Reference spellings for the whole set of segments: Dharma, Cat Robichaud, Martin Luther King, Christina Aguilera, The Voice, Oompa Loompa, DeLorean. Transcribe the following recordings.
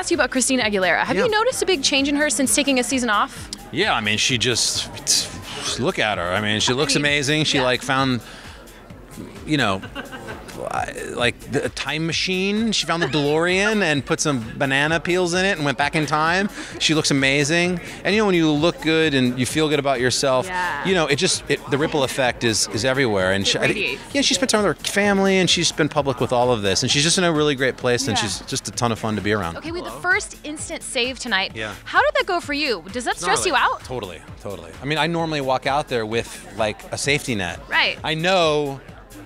ask you about Christina Aguilera. Have you noticed a big change in her since taking a season off? Yeah, I mean, she just look at her. I mean, she looks amazing. She like found, you know, like a time machine. She found the DeLorean and put some banana peels in it and went back in time. She looks amazing. And you know, when you look good and you feel good about yourself, you know, it just, the ripple effect is everywhere. And she spent time with her family and she's been public with all of this. And she's just in a really great place and she's just a ton of fun to be around. Okay, with the first instant save tonight, how did that go for you? Does that stress you out? Totally, totally. I mean, I normally walk out there with like a safety net. Right. I know.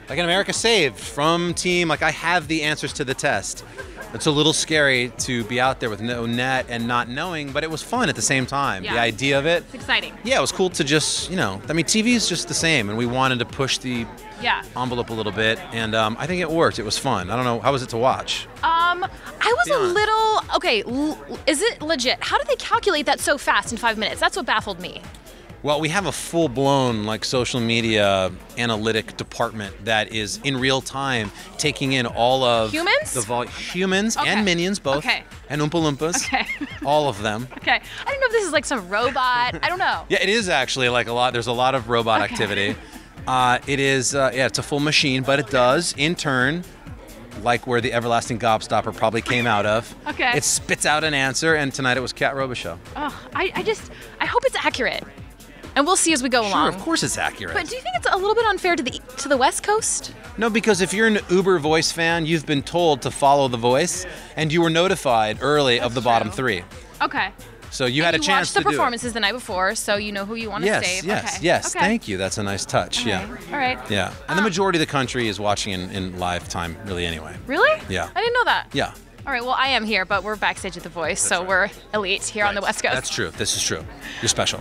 Like in America Saved, from team, like I have the answers to the test. It's a little scary to be out there with no net and not knowing, but it was fun at the same time. Yeah. The idea of it. It's exciting. Yeah, it was cool to just, you know, I mean, TV is just the same, and we wanted to push the envelope a little bit, and I think it worked. It was fun. I don't know, how was it to watch? I was a little, is it legit? How did they calculate that so fast in 5 minutes? That's what baffled me. Well, we have a full-blown like social media analytic department that is in real time taking in all of humans, humans and minions both, and Oompa Loompas, all of them. Okay, I don't know if this is like some robot. I don't know. Yeah, it is actually like a lot. There's a lot of robot activity. It is it's a full machine, but it does in turn, like where the everlasting gobstopper probably came out of. It spits out an answer, and tonight it was Cat Robichaud. Oh, I hope it's accurate. And we'll see as we go along. Sure, of course it's accurate. But do you think it's a little bit unfair to the West Coast? No, because if you're an Uber Voice fan, you've been told to follow The Voice, and you were notified early of the bottom three. Okay. So you had a chance to do it. You watched the performances the night before, so you know who you want to save. Yes, yes, thank you. That's a nice touch, All right. Yeah, and the majority of the country is watching in live time, really, anyway. Really? Yeah. I didn't know that. Yeah. All right, well, I am here, but we're backstage at The Voice, so we're elite here on the West Coast. That's true. This is true. You're special.